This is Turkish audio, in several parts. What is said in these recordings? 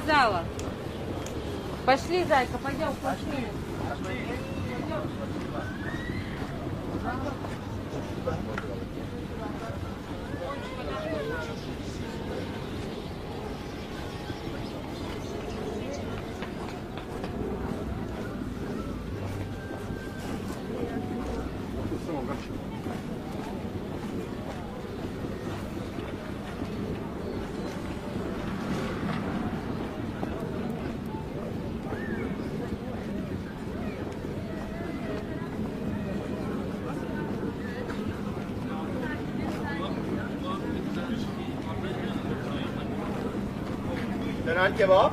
сказала. Пошли, зайка, пойдем в площадь. Döner kebap.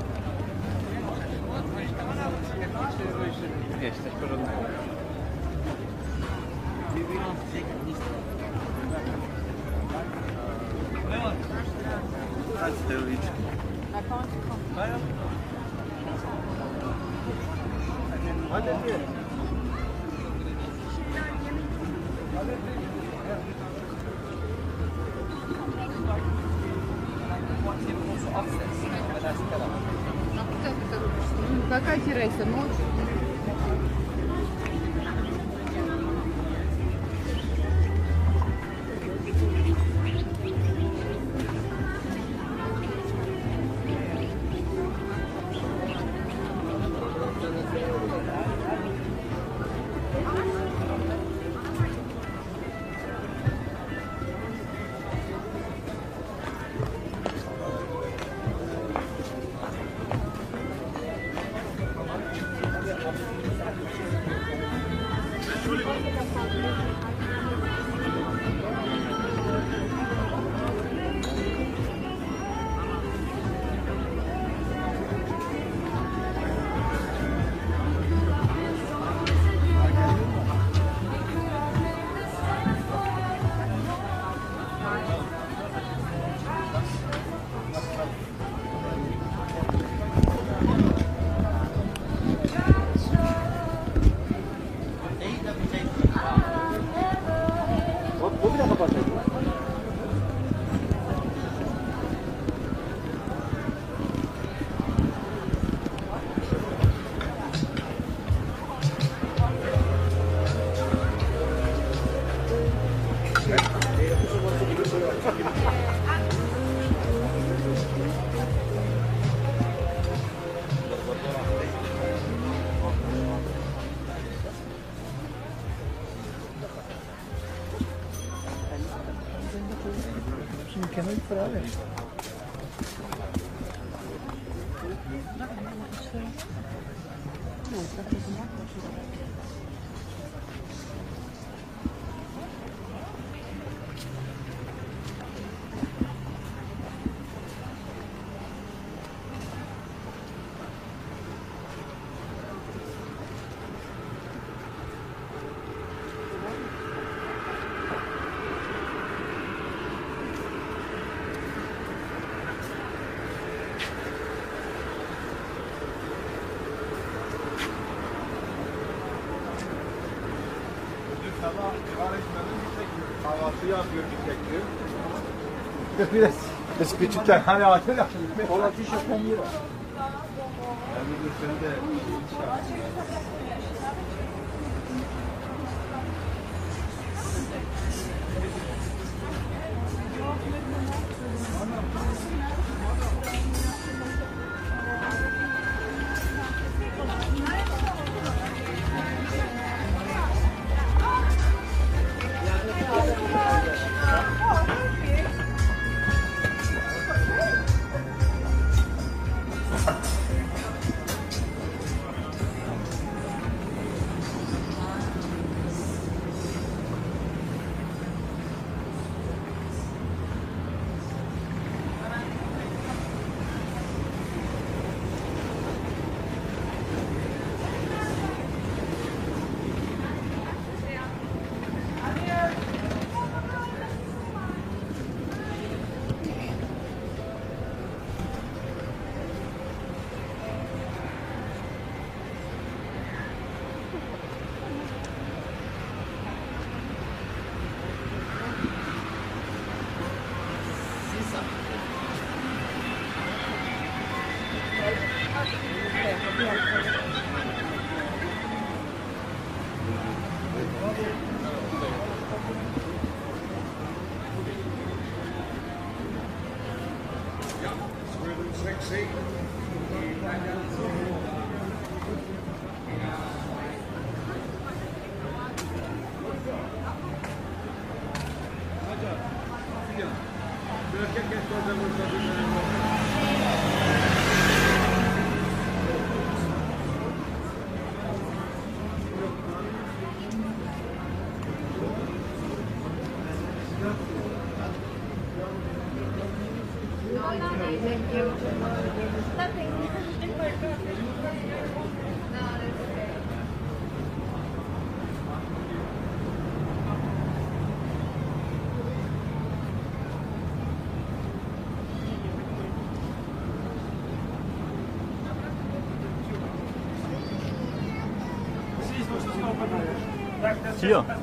Какая терраса? Ночь? Can we put out it? This bitch is trying to hide it. All of this is from here.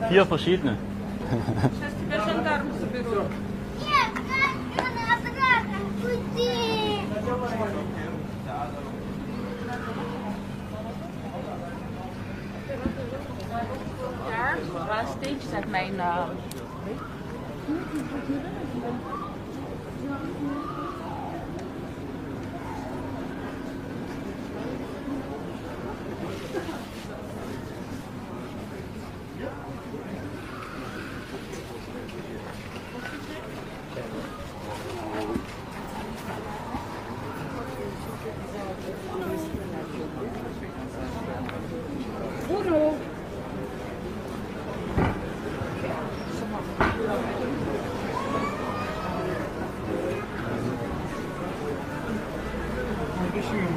Vier verschiedene. Сейчас тебя жандармы заберут. Нет, обратно, уйди. Daar, waar steentjes uit mijn... Thank you.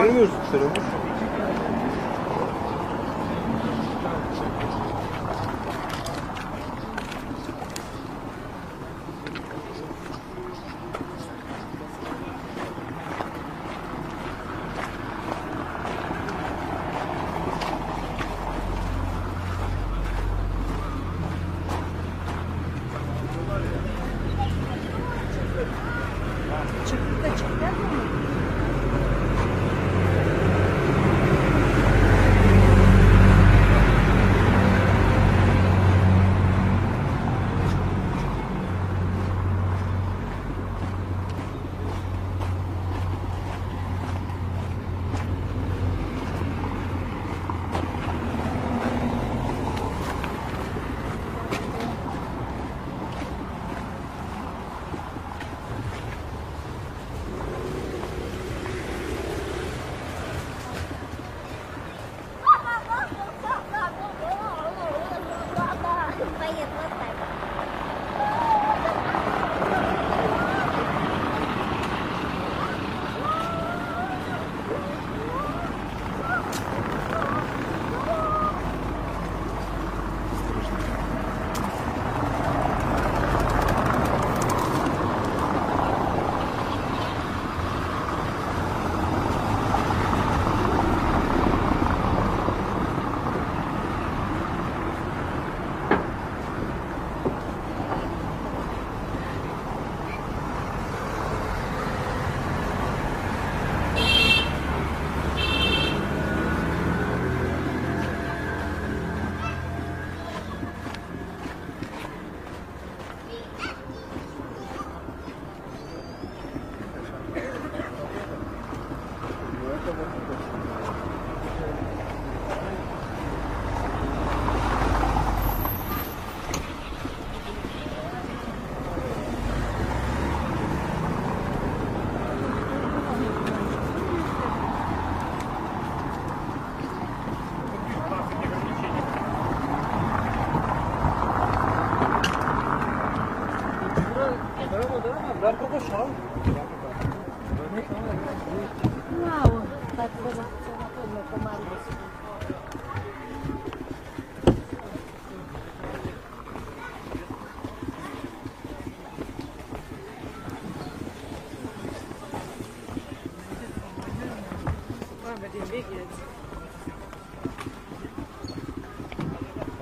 Görmüyoruz musun?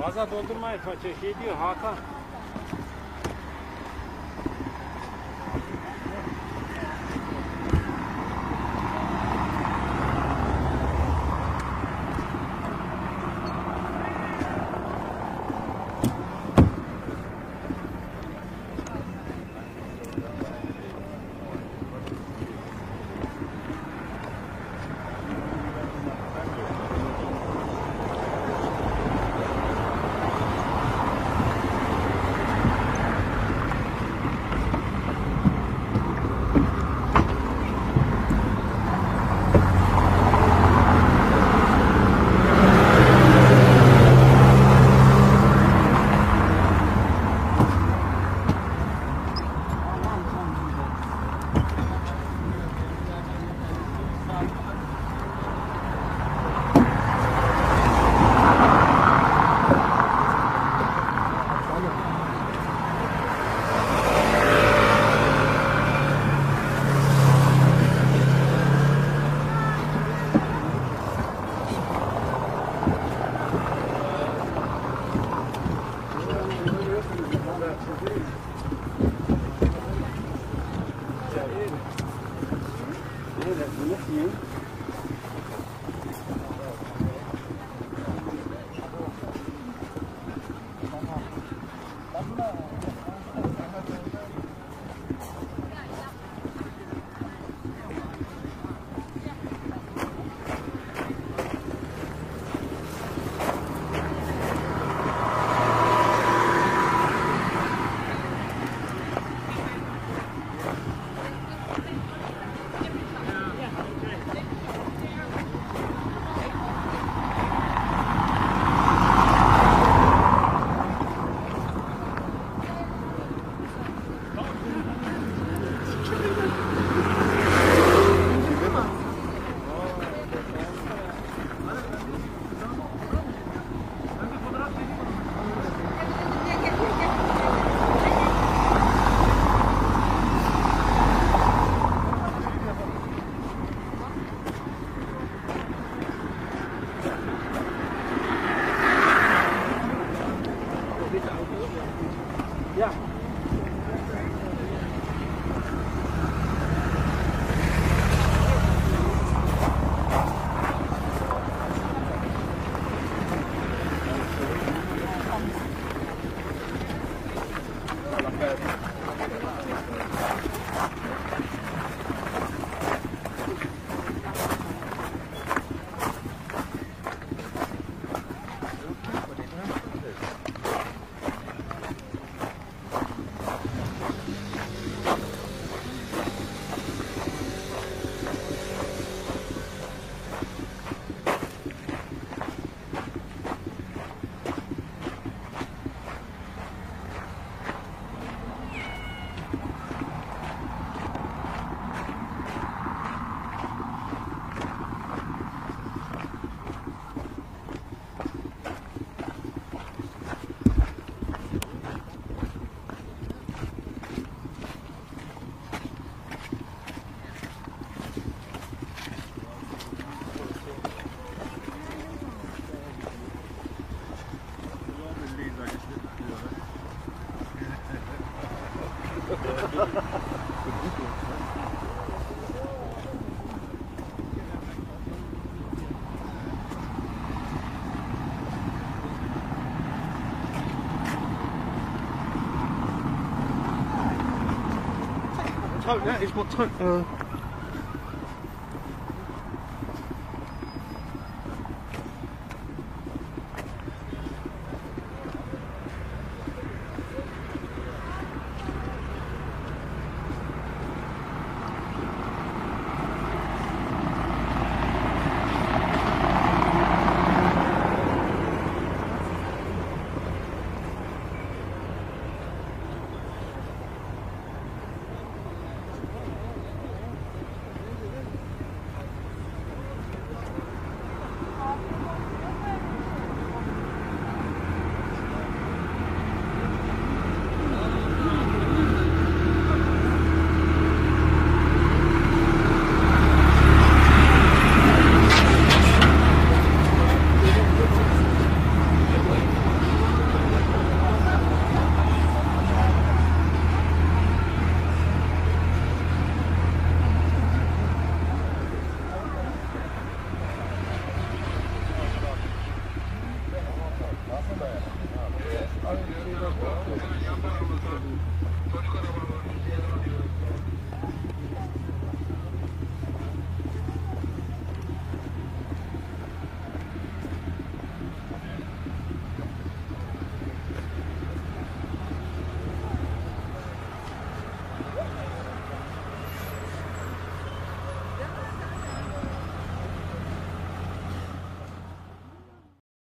Fazla doldurmayın, şey diyor Hakan. What tone? It's what tone?